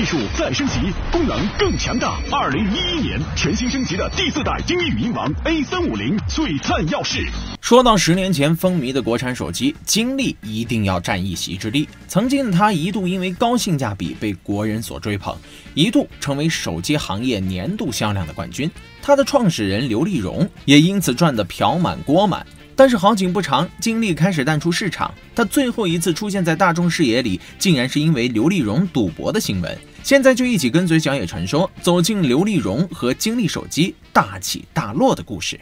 技术再升级，功能更强大。2011年全新升级的第4代精英语音王 A350璀璨耀世。说到10年前风靡的国产手机，金立一定要占一席之地。曾经的它一度因为高性价比被国人所追捧，一度成为手机行业年度销量的冠军。它的创始人刘立荣也因此赚得瓢满锅满。 但是好景不长，金立开始淡出市场。他最后一次出现在大众视野里，竟然是因为刘立荣赌博的新闻。现在就一起跟随小野传说，走进刘立荣和金立手机大起大落的故事。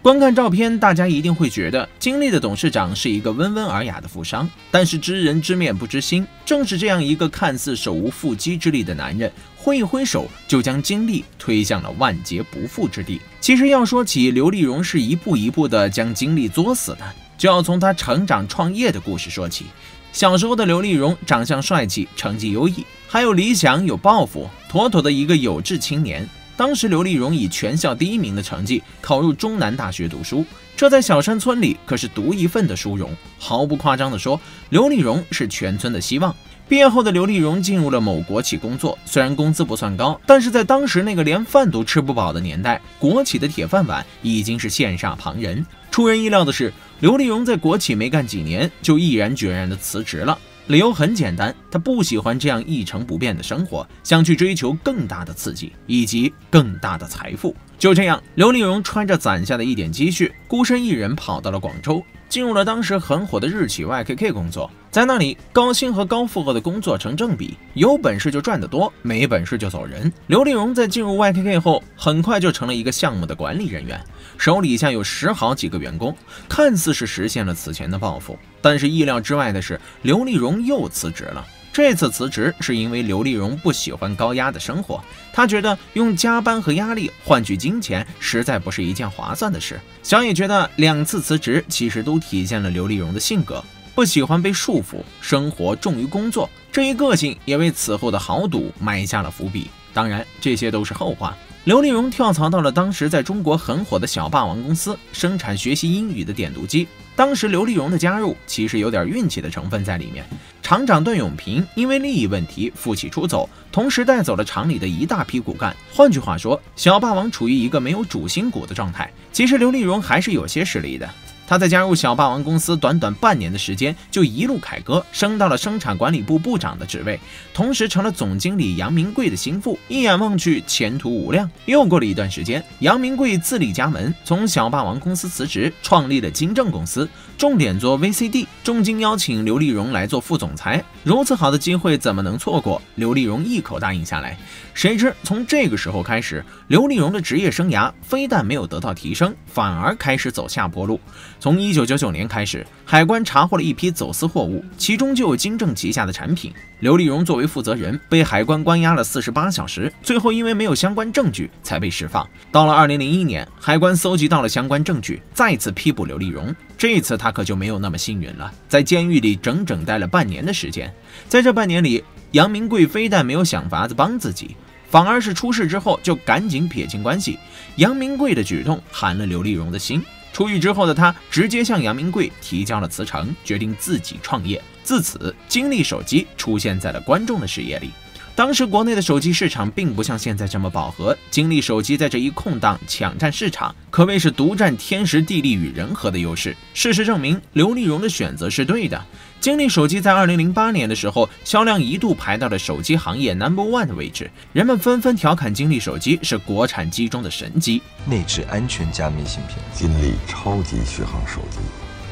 观看照片，大家一定会觉得金立的董事长是一个温文尔雅的富商。但是知人知面不知心，正是这样一个看似手无缚鸡之力的男人。 挥一挥手，就将金立推向了万劫不复之地。其实要说起刘立荣是一步一步的将金立作死的，就要从他成长创业的故事说起。小时候的刘立荣长相帅气，成绩优异，还有理想有抱负，妥妥的一个有志青年。当时刘立荣以全校第1名的成绩考入中南大学读书，这在小山村里可是独一份的殊荣。毫不夸张的说，刘立荣是全村的希望。 毕业后的刘立荣进入了某国企工作，虽然工资不算高，但是在当时那个连饭都吃不饱的年代，国企的铁饭碗已经是羡煞旁人。出人意料的是，刘立荣在国企没干几年，就毅然决然地辞职了。理由很简单，他不喜欢这样一成不变的生活，想去追求更大的刺激以及更大的财富。就这样，刘立荣穿着攒下的一点积蓄，孤身一人跑到了广州。 进入了当时很火的日企 YKK 工作，在那里高薪和高负荷的工作成正比，有本事就赚得多，没本事就走人。刘立荣在进入 YKK 后，很快就成了一个项目的管理人员，手底下有10好几个员工，看似是实现了此前的抱负，但是意料之外的是，刘立荣又辞职了。 这次辞职是因为刘立荣不喜欢高压的生活，他觉得用加班和压力换取金钱实在不是一件划算的事。小野觉得2次辞职其实都体现了刘立荣的性格，不喜欢被束缚，生活重于工作，这一个性也为此后的豪赌埋下了伏笔。当然，这些都是后话。 刘立荣跳槽到了当时在中国很火的小霸王公司，生产学习英语的点读机。当时刘立荣的加入其实有点运气的成分在里面。厂长段永平因为利益问题负气出走，同时带走了厂里的一大批骨干。换句话说，小霸王处于一个没有主心骨的状态。其实刘立荣还是有些实力的。 他在加入小霸王公司短短半年的时间，就一路凯歌，升到了生产管理部部长的职位，同时成了总经理杨明贵的心腹。一眼望去，前途无量。又过了一段时间，杨明贵自立家门，从小霸王公司辞职，创立了金正公司，重点做 VCD， 重金邀请刘立荣来做副总裁。如此好的机会怎么能错过？刘立荣一口答应下来。谁知从这个时候开始，刘立荣的职业生涯非但没有得到提升，反而开始走下坡路。 从1999年开始，海关查获了一批走私货物，其中就有金正旗下的产品。刘立荣作为负责人，被海关关押了48小时，最后因为没有相关证据才被释放。到了2001年，海关搜集到了相关证据，再次批捕刘立荣。这次他可就没有那么幸运了，在监狱里整整待了半年的时间。在这半年里，杨明贵非但没有想法子帮自己。 反而是出事之后就赶紧撇清关系。杨明贵的举动寒了刘立荣的心。出狱之后的他直接向杨明贵提交了辞呈，决定自己创业。自此，金立手机出现在了观众的视野里。当时国内的手机市场并不像现在这么饱和，金立手机在这一空档抢占市场，可谓是独占天时地利与人和的优势。事实证明，刘立荣的选择是对的。 金立手机在2008年的时候，销量一度排到了手机行业 No.1 的位置，人们纷纷调侃金立手机是国产机中的神机。内置安全加密芯片，金立超级续航手机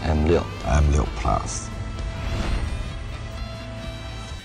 M6 Plus。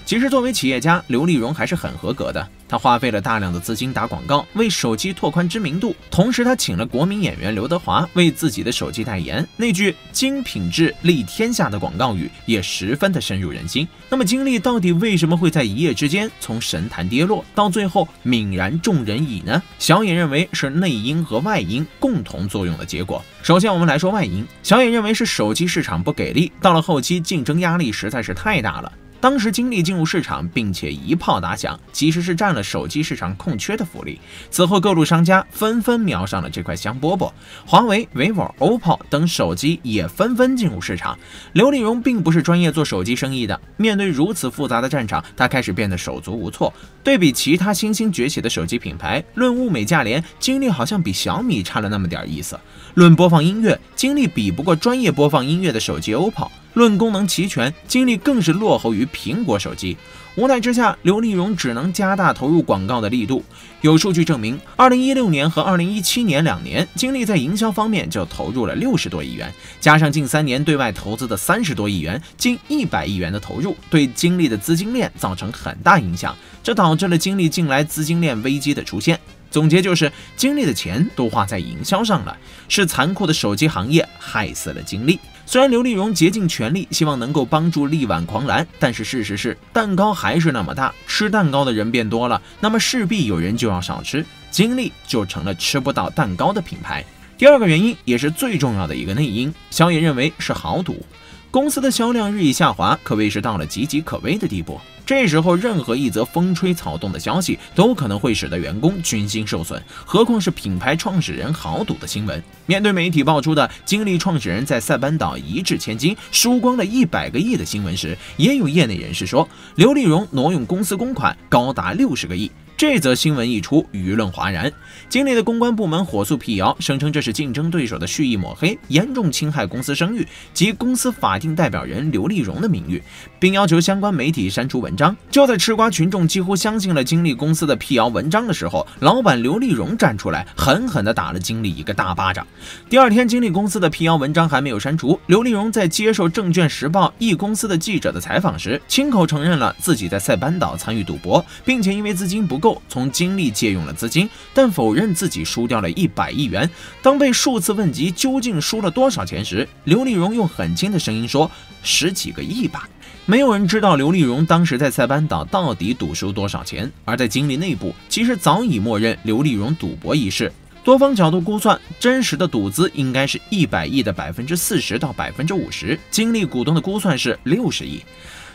其实作为企业家，刘立荣还是很合格的。 他花费了大量的资金打广告，为手机拓宽知名度。同时，他请了国民演员刘德华为自己的手机代言。那句“精品质立天下”的广告语也十分的深入人心。那么，金立到底为什么会在一夜之间从神坛跌落，到最后泯然众人矣呢？小野认为是内因和外因共同作用的结果。首先，我们来说外因。小野认为是手机市场不给力，到了后期竞争压力实在是太大了。当时金立进入市场，并且一炮打响，其实是占了手机市场空缺的福利。此后，各路商家纷纷瞄上了这块香饽饽，华为、vivo、OPPO 等手机也纷纷进入市场。刘立荣并不是专业做手机生意的，面对如此复杂的战场，他开始变得手足无措。对比其他新兴崛起的手机品牌，论物美价廉，金立好像比小米差了那么点意思；论播放音乐，金立比不过专业播放音乐的手机 OPPO。 论功能齐全，金立更是落后于苹果手机。无奈之下，刘立荣只能加大投入广告的力度。有数据证明， 2016年和2017年2年，金立在营销方面就投入了60多亿元，加上近3年对外投资的30多亿元，近100亿元的投入，对金立的资金链造成很大影响，这导致了金立近来资金链危机的出现。 总结就是，金立的钱都花在营销上了，是残酷的手机行业害死了金立。虽然刘立荣竭尽全力，希望能够帮助力挽狂澜，但是事实是，蛋糕还是那么大，吃蛋糕的人变多了，那么势必有人就要少吃，金立就成了吃不到蛋糕的品牌。第二个原因也是最重要的一个内因，小野认为是豪赌。公司的销量日益下滑，可谓是到了岌岌可危的地步。 这时候，任何一则风吹草动的消息都可能会使得员工军心受损，何况是品牌创始人豪赌的新闻。面对媒体爆出的金立创始人在塞班岛一掷千金，输光了100个亿的新闻时，也有业内人士说，刘立荣挪用公司公款高达60个亿。 这则新闻一出，舆论哗然。金立的公关部门火速辟谣，声称这是竞争对手的蓄意抹黑，严重侵害公司声誉及公司法定代表人刘立荣的名誉，并要求相关媒体删除文章。就在吃瓜群众几乎相信了金立公司的辟谣文章的时候，老板刘立荣站出来，狠狠地打了金立一个大巴掌。第二天，金立公司的辟谣文章还没有删除，刘立荣在接受《证券时报》一公司的记者的采访时，亲口承认了自己在塞班岛参与赌博，并且因为资金不够， 从金立借用了资金，但否认自己输掉了100亿元。当被数次问及究竟输了多少钱时，刘立荣用很轻的声音说：“10几个亿吧。”没有人知道刘立荣当时在塞班岛到底赌输多少钱，而在金立内部，其实早已默认刘立荣赌博一事。 多方角度估算，真实的赌资应该是100亿的40%到50%，金立股东的估算是60亿。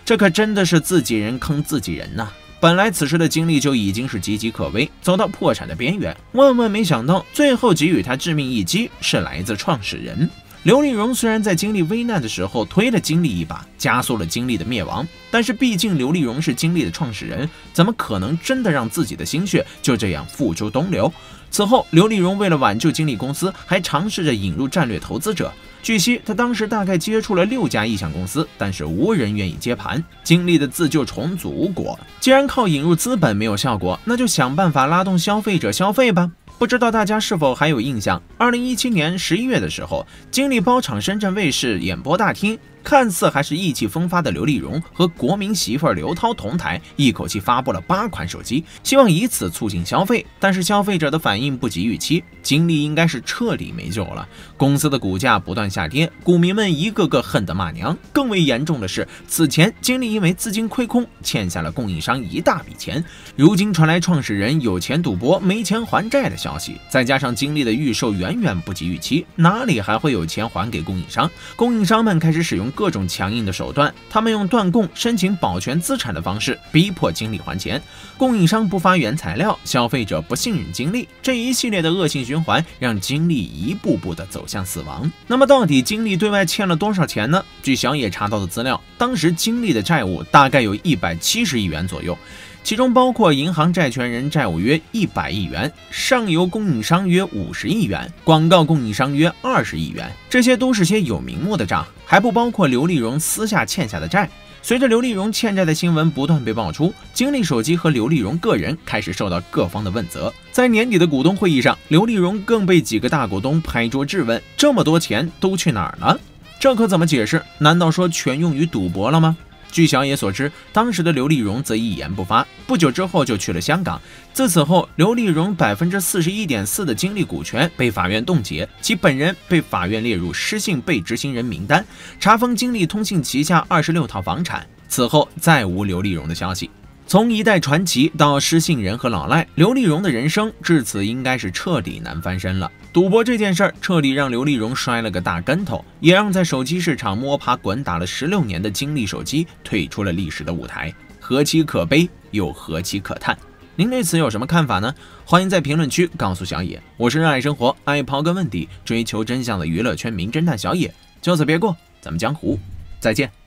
这可真的是自己人坑自己人呐！ 本来此时的金立就已经是岌岌可危，走到破产的边缘。万万没想到，最后给予他致命一击是来自创始人刘立荣。虽然在金立危难的时候推了金立一把，加速了金立的灭亡，但是毕竟刘立荣是金立的创始人，怎么可能真的让自己的心血就这样付诸东流？此后，刘立荣为了挽救金立公司，还尝试着引入战略投资者。 据悉，他当时大概接触了6家意向公司，但是无人愿意接盘。金立的自救重组无果，既然靠引入资本没有效果，那就想办法拉动消费者消费吧。 不知道大家是否还有印象？ 2017年11月的时候，金立包场深圳卫视演播大厅，看似还是意气风发的刘立荣和国民媳妇刘涛同台，一口气发布了8款手机，希望以此促进消费。但是消费者的反应不及预期，金立应该是彻底没救了。公司的股价不断下跌，股民们一个个恨得骂娘。更为严重的是，此前金立因为资金亏空，欠下了供应商一大笔钱。如今传来创始人有钱赌博，没钱还债的消息。 再加上金立的预售远远不及预期，哪里还会有钱还给供应商？供应商们开始使用各种强硬的手段，他们用断供、申请保全资产的方式逼迫金立还钱。供应商不发原材料，消费者不信任金立，这一系列的恶性循环让金立一步步的走向死亡。那么，到底金立对外欠了多少钱呢？据小野查到的资料，当时金立的债务大概有170亿元左右。 其中包括银行债权人债务约100亿元，上游供应商约50亿元，广告供应商约20亿元，这些都是些有名目的账，还不包括刘立荣私下欠下的债。随着刘立荣欠债的新闻不断被爆出，金立手机和刘立荣个人开始受到各方的问责。在年底的股东会议上，刘立荣更被几个大股东拍桌质问：“这么多钱都去哪儿了？这可怎么解释？难道说全用于赌博了吗？” 据小野所知，当时的刘立荣则一言不发。不久之后就去了香港。自此后，刘立荣41.4%的金立股权被法院冻结，其本人被法院列入失信被执行人名单，查封金立通信旗下26套房产。此后再无刘立荣的消息。从一代传奇到失信人和老赖，刘丽蓉的人生至此应该是彻底难翻身了。赌博这件事儿彻底让刘丽蓉摔了个大跟头，也让在手机市场摸爬滚打了16年的金立手机退出了历史的舞台，何其可悲，又何其可叹！您对此有什么看法呢？欢迎在评论区告诉小野。我是热爱生活、爱刨根问底、追求真相的娱乐圈名侦探小野。就此别过，咱们江湖再见。